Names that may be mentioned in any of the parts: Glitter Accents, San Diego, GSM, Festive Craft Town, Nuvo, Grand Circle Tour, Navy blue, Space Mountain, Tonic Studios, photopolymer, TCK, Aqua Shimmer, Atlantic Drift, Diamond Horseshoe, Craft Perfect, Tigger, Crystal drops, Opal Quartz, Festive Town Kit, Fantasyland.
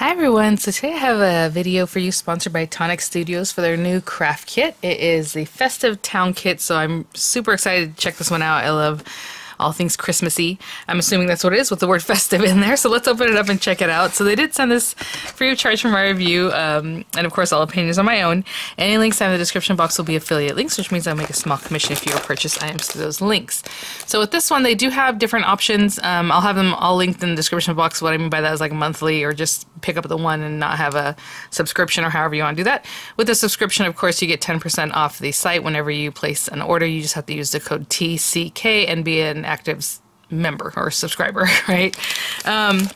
Hi everyone, so today I have a video for you sponsored by Tonic Studios for their new craft kit. It is the Festive Town Kit, so I'm super excited to check this one out. I love all things Christmassy. I'm assuming that's what it is with the word festive in there, so let's open it up and check it out. So they did send this free of charge from my review, and of course all opinions are my own. Any links I have in the description box will be affiliate links, which means I'll make a small commission if you purchase items through those links. So with this one, they do have different options. I'll have them all linked in the description box. What I mean by that is like monthly, or just pick up the one and not have a subscription, or however you want to do that. With the subscription, of course, you get 10% off the site whenever you place an order. You just have to use the code TCK and be an active member or subscriber, right? Oh,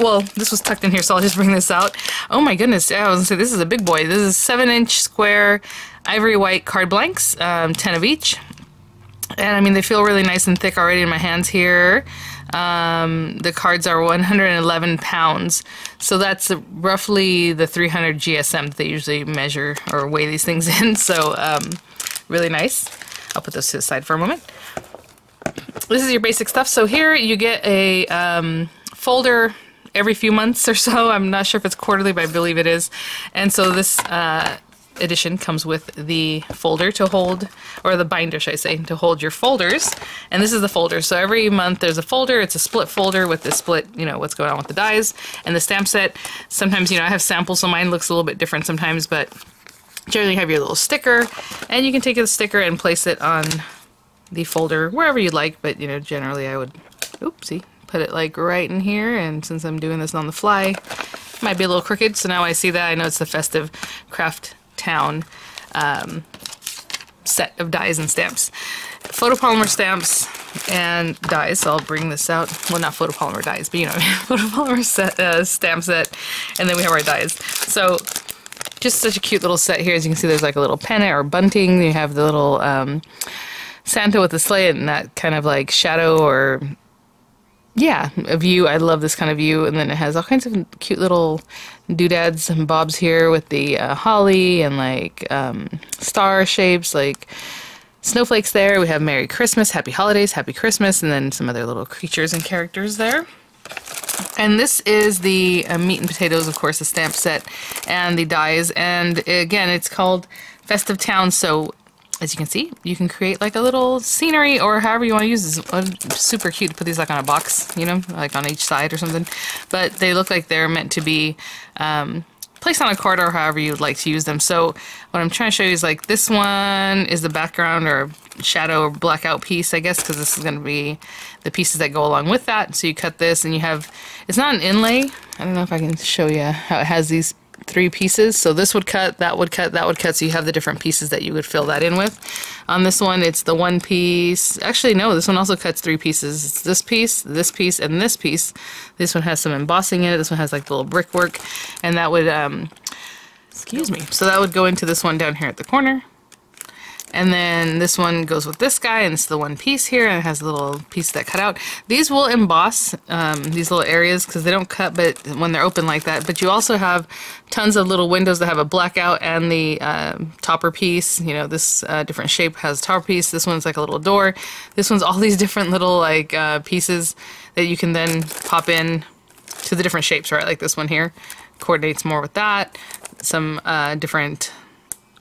well, this was tucked in here, so I'll just bring this out. Oh my goodness, I was gonna say, this is a big boy. This is 7-inch square ivory white card blanks, 10 of each. And I mean, they feel really nice and thick already in my hands here. The cards are 111 pounds, so that's roughly the 300 GSM that they usually measure or weigh these things in, so really nice. I'll put those to the side for a moment. This is your basic stuff. So here you get a folder every few months or so. I'm not sure if it's quarterly, but I believe it is. And so this edition comes with the folder to hold, or the binder, should I say, to hold your folders. And this is the folder. So every month there's a folder. It's a split folder with the split, you know, what's going on with the dies and the stamp set. Sometimes, you know, I have samples, so mine looks a little bit different sometimes, but generally you have your little sticker, and you can take the sticker and place it on the folder wherever you'd like, but you know, generally I would, oopsie, put it like right in here, and since I'm doing this on the fly, it might be a little crooked, so now I see that, I know it's the Festive Craft Town set of dies and stamps. Photopolymer stamps and dies, so I'll bring this out, well, not photopolymer dies, but you know, photopolymer set, stamp set, and then we have our dies. So just such a cute little set here. As you can see, there's like a little pennant or bunting, you have the little Santa with the sleigh, and that kind of like shadow, or yeah, a view. I love this kind of view. And then it has all kinds of cute little doodads and bobs here with the holly and like star shapes, like snowflakes there. We have Merry Christmas, Happy Holidays, Happy Christmas, and then some other little creatures and characters there. And this is the meat and potatoes, of course, the stamp set and the dies. And again, it's called Festive Town, so as you can see, you can create like a little scenery, or however you want to use this. It's super cute to put these like on a box, you know, like on each side or something. But they look like they're meant to be placed on a card, or however you'd like to use them. So what I'm trying to show you is like this one is the background or shadow or blackout piece, I guess, because this is going to be the pieces that go along with that. So you cut this and you have, it's not an inlay. I don't know if I can show you how it has these three pieces. So this would cut, that would cut, that would cut, so you have the different pieces that you would fill that in with. On this one, it's the one piece. Actually, no, this one also cuts three pieces. It's this piece, and this piece. This one has some embossing in it. This one has like little brickwork, and that would, excuse me, so that would go into this one down here at the corner. And then this one goes with this guy, and it's the one piece here, and it has a little piece that cut out. These will emboss these little areas, because they don't cut, but when they're open like that. But you also have tons of little windows that have a blackout and the topper piece. You know, this different shape has a topper piece. This one's like a little door. This one's all these different little like pieces that you can then pop in to the different shapes, right? Like this one here coordinates more with that. Some different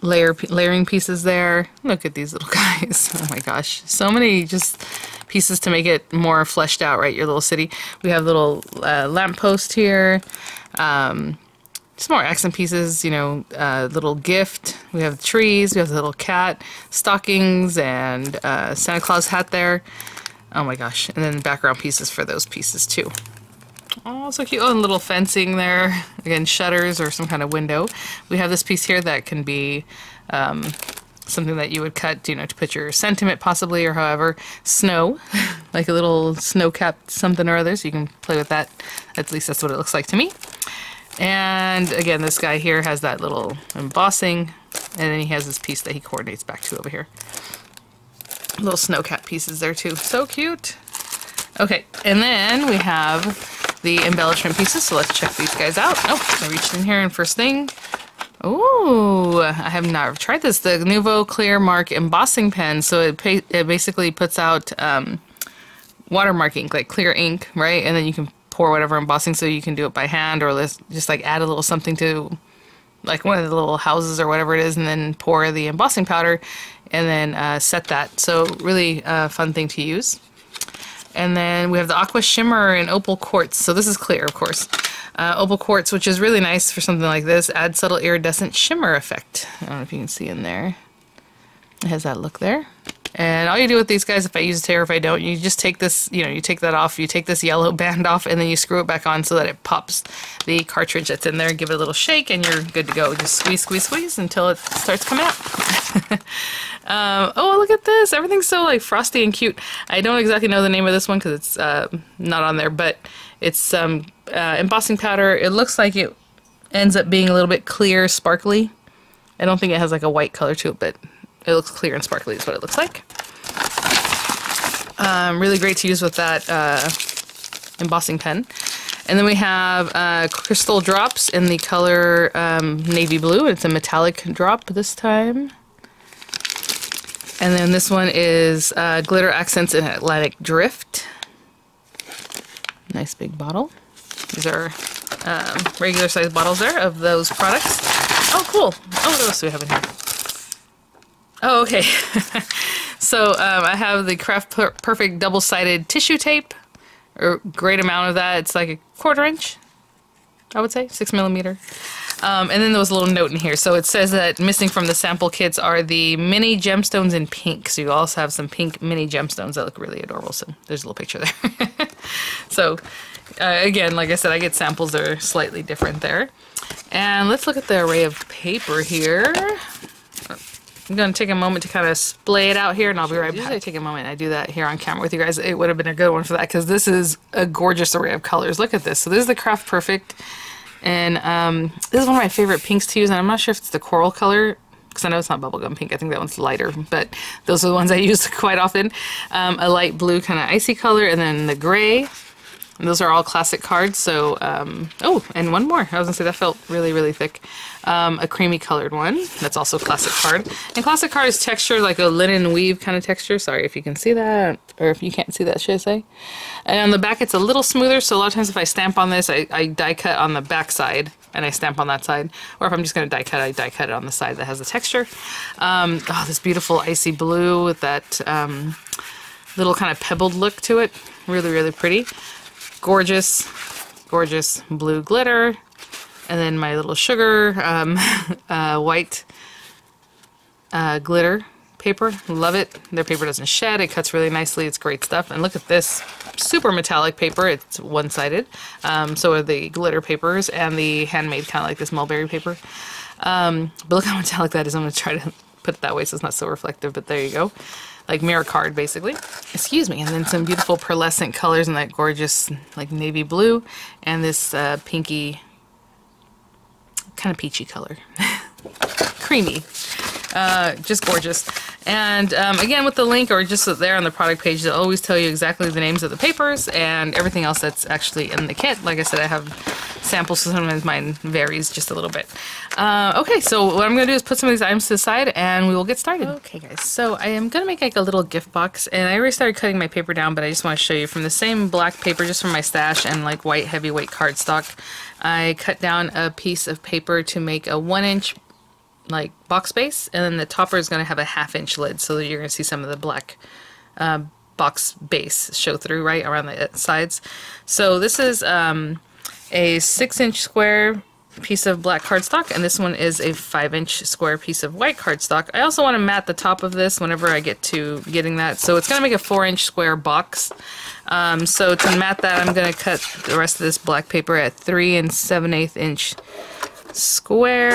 layering pieces there. Look at these little guys. Oh my gosh, so many just pieces to make it more fleshed out, right? Your little city. We have little lamppost here, some more accent pieces, you know, little gift. We have trees, we have the little cat, stockings, and Santa Claus hat there. Oh my gosh, and then background pieces for those pieces too. Oh, so cute. Oh, and little fencing there. Again, shutters or some kind of window. We have this piece here that can be something that you would cut, you know, to put your sentiment possibly, or however. Snow, like a little snow-capped something or other, so you can play with that. At least that's what it looks like to me. And again, this guy here has that little embossing, and then he has this piece that he coordinates back to over here. Little snow-capped pieces there too. So cute. Okay, and then we have the embellishment pieces, so let's check these guys out. Oh, I reached in here and first thing. Oh, I have not tried this. The Nuvo Clear Mark Embossing Pen. So it basically puts out watermark ink, like clear ink, right? And then you can pour whatever embossing, so you can do it by hand, or let's just like add a little something to like one of the little houses or whatever it is, and then pour the embossing powder and then set that. So really fun thing to use. And then we have the Aqua Shimmer and Opal Quartz. So this is clear, of course. Opal Quartz, which is really nice for something like this. Add subtle iridescent shimmer effect. I don't know if you can see in there. It has that look there. And all you do with these guys, if I use it here or if I don't, you just take this, you know, you take that off, you take this yellow band off, and then you screw it back on so that it pops the cartridge that's in there. Give it a little shake and you're good to go. Just squeeze, squeeze, squeeze until it starts coming out. Oh, look at this. Everything's so like frosty and cute. I don't exactly know the name of this one because it's not on there, but it's embossing powder. It looks like it ends up being a little bit clear, sparkly. I don't think it has like a white color to it, but it looks clear and sparkly is what it looks like. Really great to use with that embossing pen. And then we have Crystal Drops in the color Navy Blue. It's a metallic drop this time. And then this one is Glitter Accents in Atlantic Drift. Nice big bottle. These are regular size bottles there of those products. Oh, cool. Oh, what else do we have in here? Oh, okay. So I have the Craft Perfect double-sided tissue tape. A great amount of that. It's like a 1/4 inch, I would say, 6mm. And then there was a little note in here. So it says that missing from the sample kits are the mini gemstones in pink. So you also have some pink mini gemstones that look really adorable. So there's a little picture there. So again, like I said, I get samples that are slightly different there. And let's look at the array of paper here. I'm going to take a moment to kind of splay it out here, and I'll be right back. I take a moment and I do that here on camera with you guys. It would have been a good one for that because this is a gorgeous array of colors. Look at this. So this is the Craft Perfect, and this is one of my favorite pinks to use, and I'm not sure if it's the coral color because I know it's not bubblegum pink. I think that one's lighter, but those are the ones I use quite often. A light blue kind of icy color, and then the gray. And those are all classic cards, so, oh, and one more. I was going to say that felt really, really thick. A creamy colored one. That's also classic card. And classic card is texture, like a linen weave kind of texture. Sorry if you can see that, or if you can't see that, should I say? And on the back, it's a little smoother, so a lot of times if I stamp on this, I die cut on the back side, and I stamp on that side. Or if I'm just going to die cut, I die cut it on the side that has the texture. Oh, this beautiful icy blue with that little kind of pebbled look to it. Really, really pretty. Gorgeous, gorgeous blue glitter, and then my little sugar white glitter paper. Love it. Their paper doesn't shed. It cuts really nicely. It's great stuff. And look at this super metallic paper. It's one-sided. So are the glitter papers and the handmade kind of like this mulberry paper. But look how metallic that is. I'm going to try to put it that way so it's not so reflective, but there you go. Like mirror card, basically. Excuse me. And then some beautiful pearlescent colors in that gorgeous like navy blue and this pinky kind of peachy color. Creamy. Just gorgeous. And again, with the link or just there on the product page, they'll always tell you exactly the names of the papers and everything else that's actually in the kit. Like I said, I have samples, so sometimes mine varies just a little bit. Okay, so what I'm going to do is put some of these items to the side and we will get started. Okay, guys, so I am going to make like a little gift box, and I already started cutting my paper down, but I just want to show you from the same black paper just from my stash and like white heavyweight cardstock. I cut down a piece of paper to make a 1-inch like box base, and then the topper is going to have a 1/2-inch lid, so that you're going to see some of the black box base show through right around the sides. So this is a 6-inch square piece of black cardstock, and this one is a 5-inch square piece of white cardstock. I also want to mat the top of this whenever I get to getting that, so it's going to make a 4-inch square box. So to mat that, I'm going to cut the rest of this black paper at 3 7/8-inch square.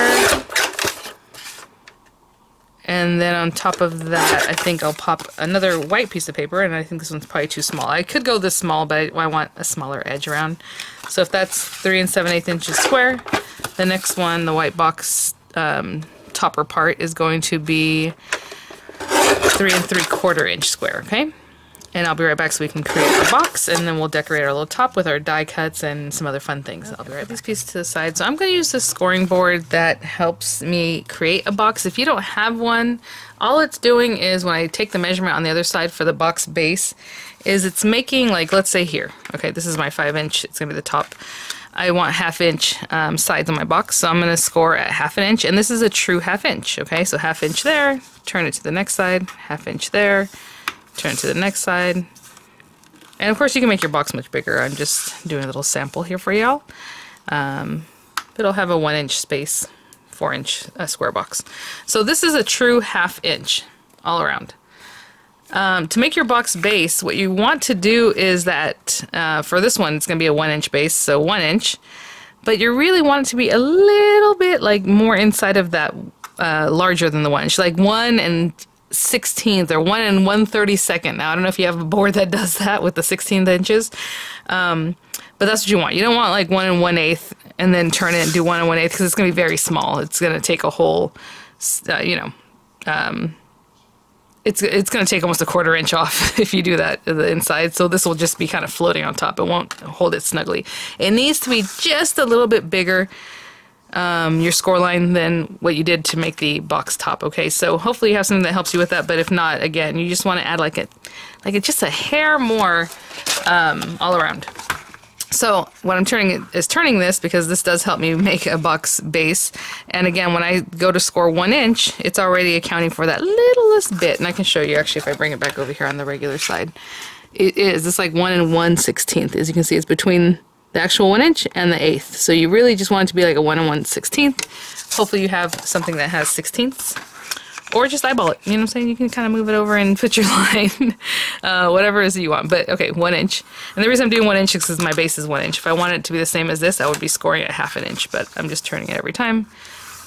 And then on top of that, I think I'll pop another white piece of paper, and I think this one's probably too small. I could go this small, but I want a smaller edge around. So if that's 3 7/8 inches square, the next one, the white box topper part, is going to be 3 3/4 inch square, okay? And I'll be right back so we can create a box, and then we'll decorate our little top with our die cuts and some other fun things. Okay, I'll be right back. Put these pieces to the side. So I'm going to use this scoring board that helps me create a box. If you don't have one, all it's doing is when I take the measurement on the other side for the box base, is it's making, like, let's say here. Okay, this is my 5-inch. It's going to be the top. I want 1/2-inch sides on my box, so I'm going to score at 1/2 inch, and this is a true 1/2 inch, okay? So 1/2 inch there, turn it to the next side, 1/2 inch there, turn it to the next side, and of course you can make your box much bigger. I'm just doing a little sample here for y'all. It'll have a 1-inch space, 4-inch square box. So this is a true 1/2 inch all around. To make your box base, what you want to do is that, for this one, it's going to be a 1-inch base, so 1 inch, but you really want it to be a little bit, like, more inside of that, larger than the 1 inch, like 1 and 1/16 or 1 and 1/32. Now, I don't know if you have a board that does that with the 16th inches, but that's what you want. You don't want, like, 1 and 1/8 and then turn it and do 1 and 1/8, because it's going to be very small. It's going to take a whole, it's going to take almost a 1/4 inch off if you do that the inside. So this will just be kind of floating on top. It won't hold it snugly. It needs to be just a little bit bigger, your score line, than what you did to make the box top. Okay, so hopefully you have something that helps you with that. But if not, again, you just want to add just a hair more all around. So what I'm turning this, because this does help me make a box base. And again, when I go to score 1 inch, it's already accounting for that littlest bit. And I can show you, actually, if I bring it back over here on the regular side. It is. It's like 1 and 1/16. As you can see, it's between the actual 1 inch and the 1/8. So you really just want it to be like a 1 and 1/16. Hopefully you have something that has 16ths. Or just eyeball it. You know what I'm saying? You can kind of move it over and put your line, whatever it is that you want. But, okay, 1 inch. And the reason I'm doing 1 inch is because my base is 1 inch. If I want it to be the same as this, I would be scoring at 1/2 inch. But I'm just turning it every time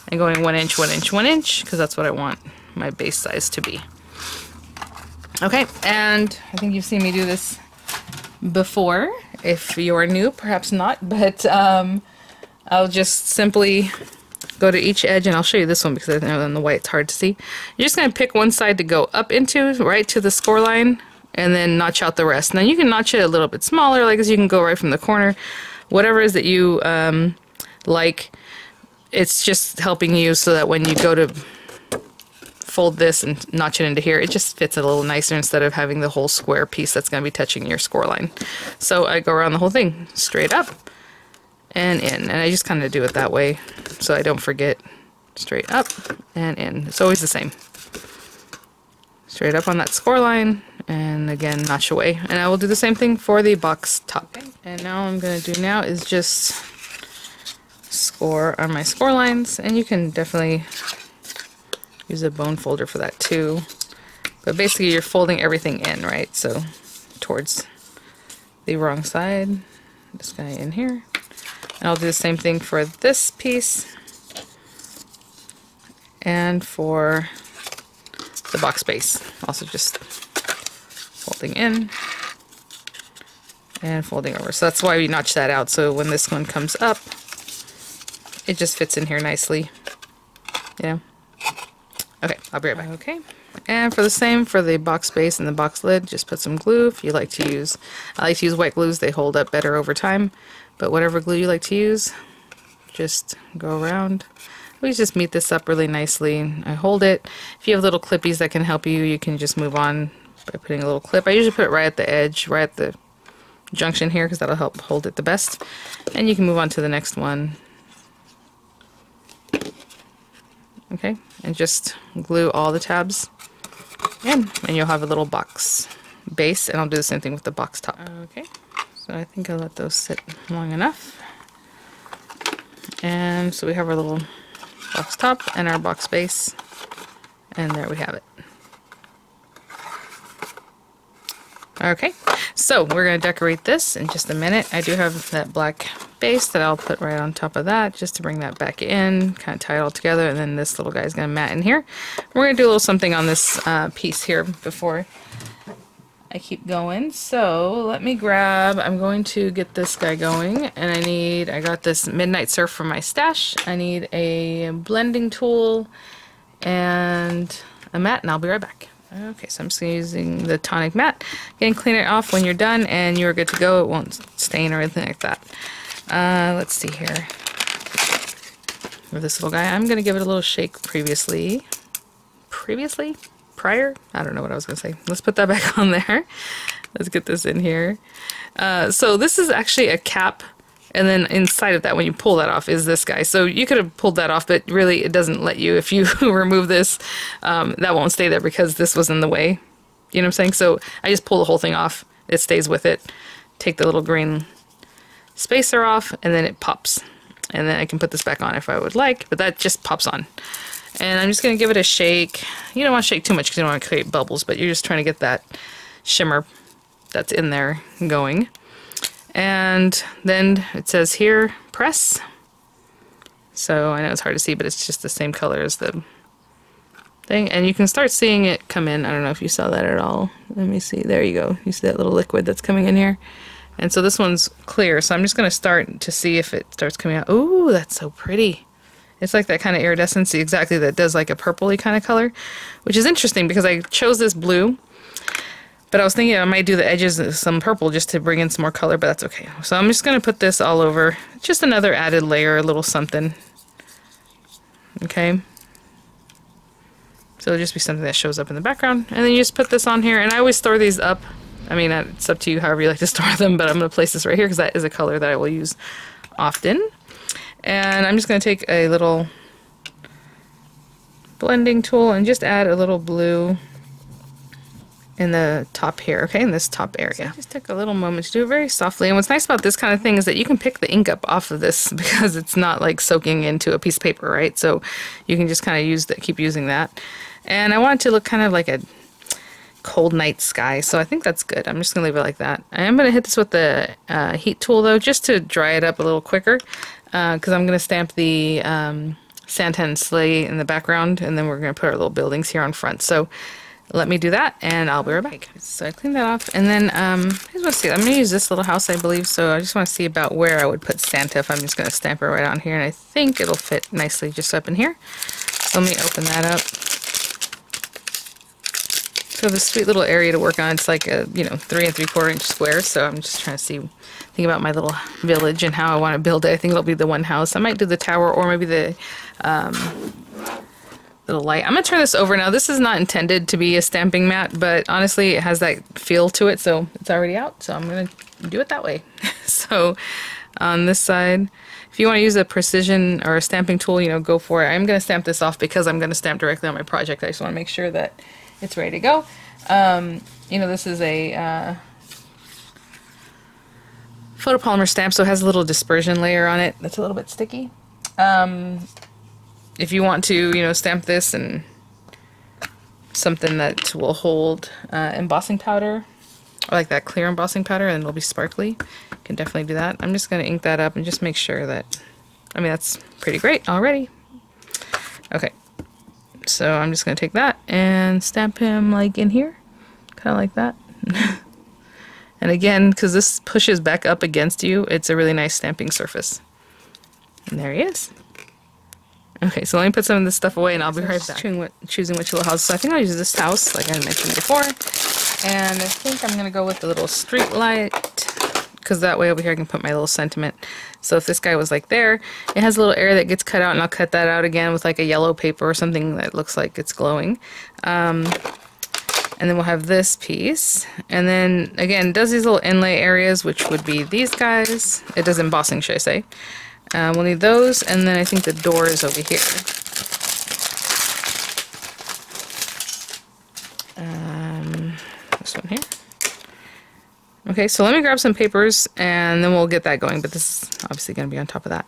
and going 1 inch, 1 inch, 1 inch, because that's what I want my base size to be. Okay, and I think you've seen me do this before. If you're new, perhaps not. But I'll just simply go to each edge, and I'll show you this one because I know in the white it's hard to see. You're just going to pick one side to go up into, right to the score line, and then notch out the rest. Now you can notch it a little bit smaller, like as you can go right from the corner, whatever it is that you like. It's just helping you so that when you go to fold this and notch it into here, it just fits a little nicer instead of having the whole square piece that's going to be touching your score line. So I go around the whole thing, straight up and in, and I just kind of do it that way so I don't forget. Straight up and in. It's always the same. Straight up on that score line, and again, notch away. And I will do the same thing for the box top. And now what I'm going to do now is just score on my score lines, and you can definitely use a bone folder for that too. But basically you're folding everything in, right? So towards the wrong side. This guy in here. And I'll do the same thing for this piece and for the box base. Also just folding in and folding over. So that's why we notch that out. So when this one comes up, it just fits in here nicely. Yeah. Okay, I'll be right back. Okay. And for the same for the box base and the box lid, just put some glue if you like to use. I like to use white glues. They hold up better over time. But whatever glue you like to use, just go around. We just meet this up really nicely. I hold it. If you have little clippies that can help you, you can just move on by putting a little clip. I usually put it right at the edge, right at the junction here, because that'll help hold it the best. And you can move on to the next one. Okay, and just glue all the tabs in, and you'll have a little box base, and I'll do the same thing with the box top. Okay. So I think I'll let those sit long enough. And so we have our little box top and our box base, and there we have it. Okay, so we're going to decorate this in just a minute. I do have that black base that I'll put right on top of that just to bring that back in, kind of tie it all together, and then this little guy is going to mat in here. We're going to do a little something on this piece here before I keep going. So let me grab, I'm going to get this guy going, and I got this Midnight Surf from my stash. I need a blending tool and a mat, and I'll be right back. Okay, so I'm just using the Tonic Matte. Again, clean it off when you're done and you're good to go. It won't stain or anything like that. Let's see here. With this little guy, I'm going to give it a little shake previously. Prior? I don't know what I was going to say. Let's put that back on there. Let's get this in here. So this is actually a cap, and then inside of that, when you pull that off, is this guy. So you could have pulled that off, but really it doesn't let you. If you remove this, that won't stay there because this was in the way. You know what I'm saying? So I just pull the whole thing off. It stays with it. Take the little green spacer off, and then it pops. And then I can put this back on if I would like, but that just pops on. And I'm just going to give it a shake. You don't want to shake too much because you don't want to create bubbles, but you're just trying to get that shimmer that's in there going. And then it says here, press. So I know it's hard to see, but it's just the same color as the thing. And you can start seeing it come in. I don't know if you saw that at all. Let me see. There you go. You see that little liquid that's coming in here? And so this one's clear, so I'm just going to start to see if it starts coming out. Ooh, that's so pretty. It's like that kind of iridescence, exactly, that does like a purpley kind of color, which is interesting because I chose this blue, but I was thinking I might do the edges of some purple just to bring in some more color, but that's okay. So I'm just going to put this all over, just another added layer, a little something. Okay. So it'll just be something that shows up in the background, and then you just put this on here, and I always store these up. I mean, it's up to you however you like to store them, but I'm going to place this right here because that is a color that I will use often. And I'm just going to take a little blending tool and just add a little blue in the top here, okay, in this top area. So I just took a little moment to do it very softly. And what's nice about this kind of thing is that you can pick the ink up off of this because it's not like soaking into a piece of paper, right? So you can just kind of use that, keep using that. And I want it to look kind of like a cold night sky, so I think that's good. I'm just gonna leave it like that. I am gonna hit this with the heat tool though, just to dry it up a little quicker, because I'm gonna stamp the Santan sleigh in the background, and then we're gonna put our little buildings here on front. So let me do that, and I'll be right back. So I cleaned that off, and then I just want to see. I'm gonna use this little house, I believe. So I just want to see about where I would put Santa. If I'm just gonna stamp it right on here, and I think it'll fit nicely just up in here. So let me open that up. So this sweet little area to work on, it's like a, you know, 3 3/4 inch square, so I'm just trying to see, think about my little village and how I want to build it. I think it'll be the one house. I might do the tower or maybe the little light. I'm going to turn this over now. This is not intended to be a stamping mat, but honestly it has that feel to it, so it's already out, so I'm going to do it that way. So on this side, if you want to use a precision or a stamping tool, you know, go for it. I'm going to stamp this off because I'm going to stamp directly on my project. I just want to make sure that it's ready to go. You know, this is a photopolymer stamp, so it has a little dispersion layer on it that's a little bit sticky. If you want to, you know, stamp this and something that will hold embossing powder, or like that clear embossing powder, and it'll be sparkly, you can definitely do that. I'm just going to ink that up and just make sure that, I mean, that's pretty great already. Okay. So I'm just going to take that and stamp him like in here, kind of like that. And again, because this pushes back up against you, it's a really nice stamping surface. And there he is. Okay, so let me put some of this stuff away and I'll be right back. Choosing which little house. So I think I'll use this house, like I mentioned before. And I think I'm going to go with the little street light, because that way over here I can put my little sentiment. So if this guy was like there, it has a little area that gets cut out, and I'll cut that out again with like a yellow paper or something that looks like it's glowing. And then we'll have this piece, and then again, it does these little inlay areas, which would be these guys. It does embossing, should I say. We'll need those, and then I think the door is over here. This one here. Okay, so let me grab some papers and then we'll get that going, but this is obviously going to be on top of that.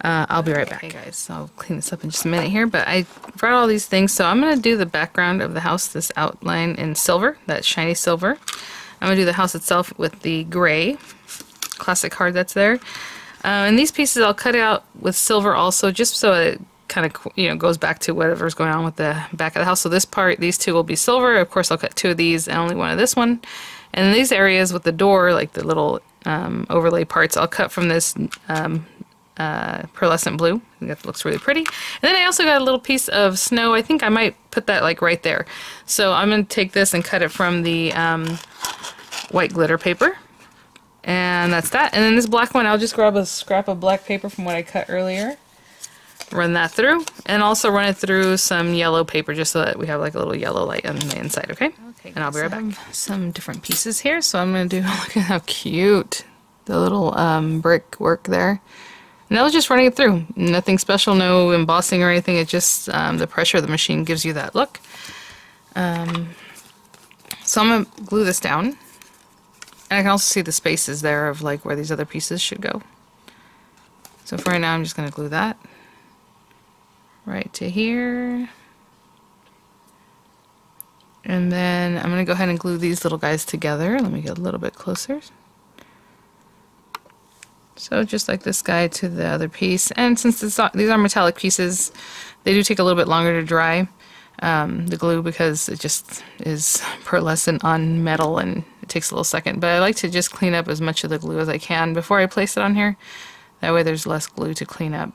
I'll be right back. Okay, guys, so I'll clean this up in just a minute here, but I brought all these things, so I'm going to do the background of the house, this outline in silver, that shiny silver. I'm going to do the house itself with the gray, classic card that's there. And these pieces I'll cut out with silver also, just so it kind of, you know, goes back to whatever's going on with the back of the house. So this part, these two will be silver. Of course, I'll cut two of these and only one of this one. And these areas with the door, like the little overlay parts, I'll cut from this pearlescent blue. I think that looks really pretty. And then I also got a little piece of snow. I think I might put that like right there. So I'm going to take this and cut it from the white glitter paper. And that's that. And then this black one, I'll just grab a scrap of black paper from what I cut earlier. Run that through, and also run it through some yellow paper just so that we have like a little yellow light on the inside, okay? And I'll be right back. Some different pieces here, so I'm going to do, look at how cute the little brick work there. And that was just running it through. Nothing special, no embossing or anything, it's just the pressure of the machine gives you that look. So I'm going to glue this down, and I can also see the spaces there of like where these other pieces should go. So for right now I'm just going to glue that right to here, and then I'm gonna go ahead and glue these little guys together. Let me get a little bit closer. So just like this guy to the other piece, and since these are metallic pieces, they do take a little bit longer to dry, the glue, because it just is pearlescent on metal and it takes a little second, but I like to just clean up as much of the glue as I can before I place it on here. That way there's less glue to clean up,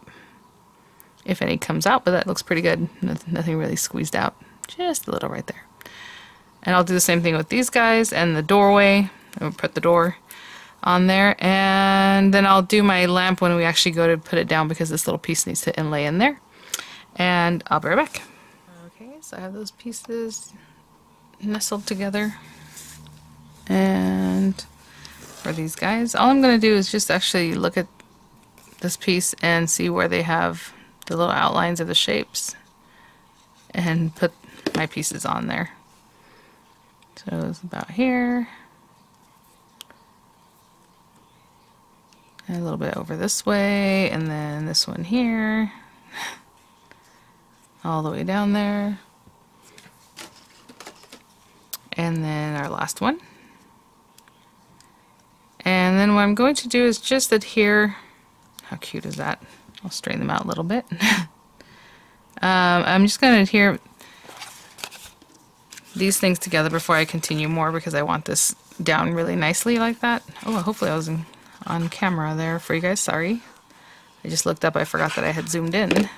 if any comes out, but that looks pretty good. Nothing really squeezed out, just a little right there. And I'll do the same thing with these guys and the doorway. I'll put the door on there, and then I'll do my lamp when we actually go to put it down, because this little piece needs to inlay in there. And I'll be right back. Okay, so I have those pieces nestled together, and for these guys, all I'm going to do is just actually look at this piece and see where they have the little outlines of the shapes and put my pieces on there. So it's about here and a little bit over this way, and then this one here all the way down there, and then our last one. And then what I'm going to do is just adhere. How cute is that? I'll straighten them out a little bit. I'm just going to adhere these things together before I continue more, because I want this down really nicely like that. Oh, hopefully I was on camera there for you guys. Sorry. I just looked up. I forgot that I had zoomed in.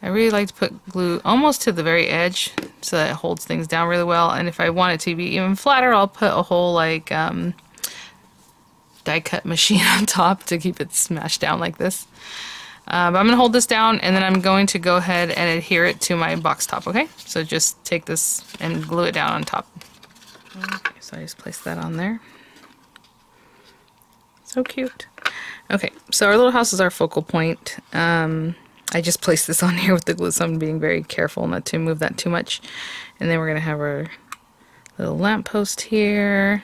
I really like to put glue almost to the very edge so that it holds things down really well. And if I want it to be even flatter, I'll put a whole like die cut machine on top to keep it smashed down like this. But I'm going to hold this down, and then I'm going to go ahead and adhere it to my box top, okay? So just take this and glue it down on top. Okay, so I just place that on there. So cute. Okay, so our little house is our focal point. I just placed this on here with the glue, so I'm being very careful not to move that too much. And then we're going to have our little lamppost here.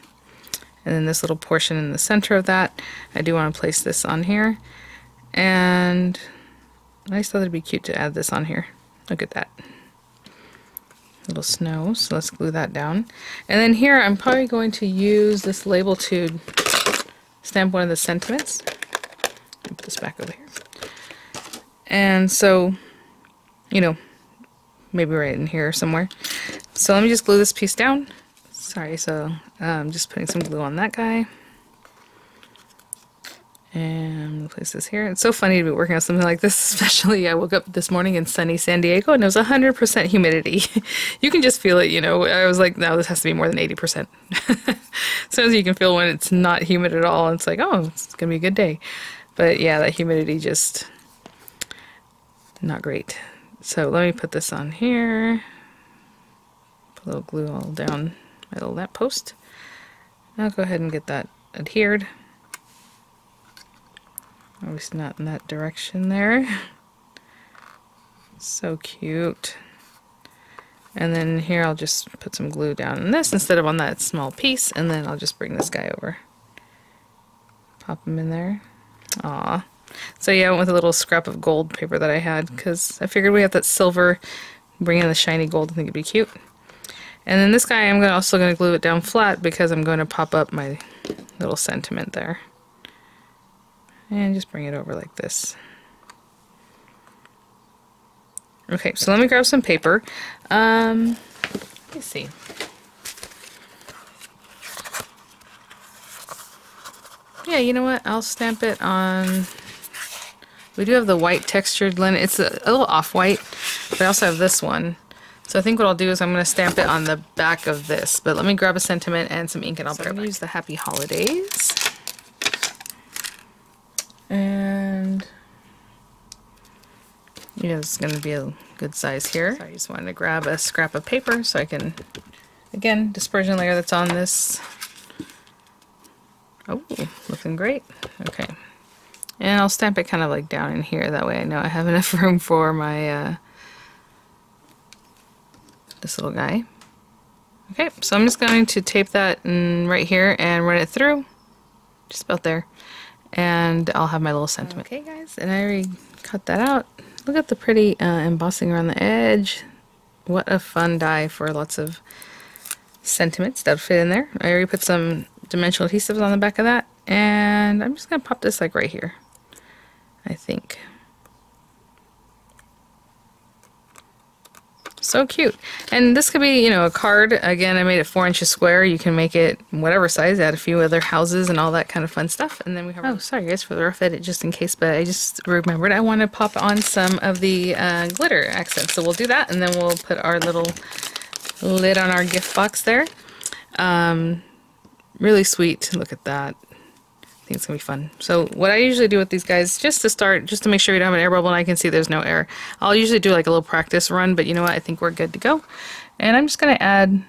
And then this little portion in the center of that, I do want to place this on here. And I just thought it'd be cute to add this on here. Look at that. Little snow, so let's glue that down. And then here I'm probably going to use this label to stamp one of the sentiments. Put this back over here. And so, you know, maybe right in here somewhere. So let me just glue this piece down. Sorry, so I'm just putting some glue on that guy. And I'm gonna place this here. It's so funny to be working on something like this, especially I woke up this morning in sunny San Diego and it was 100% humidity. You can just feel it, you know. I was like, no, this has to be more than 80%. Sometimes you can feel when it's not humid at all, and it's like, oh, it's gonna be a good day. But yeah, that humidity just not great. So let me put this on here. Put a little glue all down my little lamp post. I'll go ahead and get that adhered. At least not in that direction there. So cute. And then here I'll just put some glue down on this instead of on that small piece, and then I'll just bring this guy over. Pop him in there. Aw. So yeah, I went with a little scrap of gold paper that I had, because I figured we had that silver, bring in the shiny gold, I think it'd be cute. And then this guy, I'm also going to glue it down flat, because I'm going to pop up my little sentiment there. And just bring it over like this. Okay, so let me grab some paper. Let me see. Yeah, you know what? I'll stamp it on We do have the white textured linen. It's a little off-white, but I also have this one. So I think what I'll do is I'm going to stamp it on the back of this. But let me grab a sentiment and some ink and I'll be right back. Use the Happy Holidays. And you know, this is going to be a good size here. So I just wanted to grab a scrap of paper so I can, again, dispersion layer that's on this. Oh, looking great. Okay. And I'll stamp it kind of like down in here. That way I know I have enough room for my this little guy. Okay, so I'm just going to tape that in right here and run it through, just about there, and I'll have my little sentiment. Okay guys, and I already cut that out. Look at the pretty embossing around the edge. What a fun die for lots of sentiments that fit in there. I already put some dimensional adhesives on the back of that, and I'm just going to pop this like right here, I think. So cute. And this could be, you know, a card. Again, I made it 4 inches square. You can make it whatever size, add a few other houses and all that kind of fun stuff. And then we have, oh, sorry guys for the rough edit just in case, but I just remembered I want to pop on some of the glitter accents. So we'll do that and then we'll put our little lid on our gift box there. Really sweet. Look at that. I think it's going to be fun. So what I usually do with these guys, just to start, just to make sure we don't have an air bubble and I can see there's no air, I'll usually do like a little practice run, but you know what, I think we're good to go. And I'm just going to add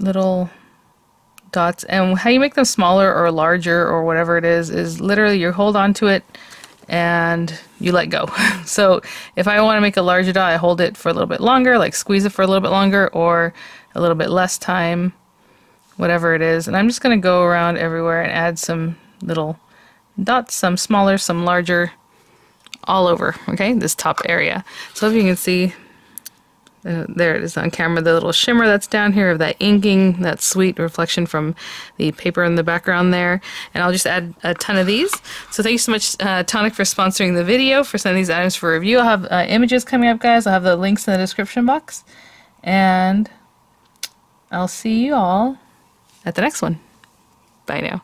little dots, and how you make them smaller or larger or whatever it is literally you hold on to it and you let go. So if I want to make a larger dot, I hold it for a little bit longer, like squeeze it for a little bit longer or a little bit less time, whatever it is. And I'm just going to go around everywhere and add some little dots, some smaller, some larger, all over, okay, this top area. So if you can see, there it is on camera, the little shimmer that's down here of that inking, that sweet reflection from the paper in the background there. And I'll just add a ton of these. So thank you so much, Tonic, for sponsoring the video, for sending these items for review. I'll have images coming up, guys. I'll have the links in the description box. And I'll see you all at the next one. Bye now.